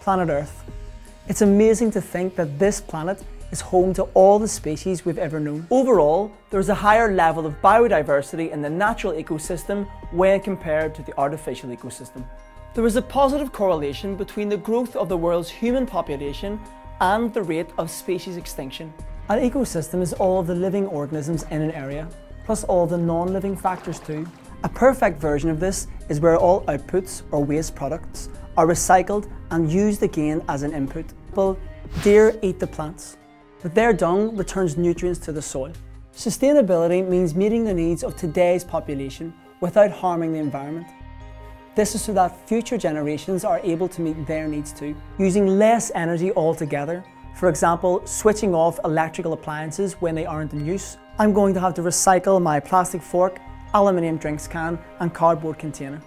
Planet Earth. It's amazing to think that this planet is home to all the species we've ever known. Overall, there's a higher level of biodiversity in the natural ecosystem when compared to the artificial ecosystem. There is a positive correlation between the growth of the world's human population and the rate of species extinction. An ecosystem is all of the living organisms in an area, plus all the non-living factors too. A perfect version of this is where all outputs or waste products are recycled and used again as an input. Well, deer eat the plants, but their dung returns nutrients to the soil. Sustainability means meeting the needs of today's population without harming the environment. This is so that future generations are able to meet their needs too, using less energy altogether. For example, switching off electrical appliances when they aren't in use. I'm going to have to recycle my plastic fork, aluminium drinks can, and cardboard container.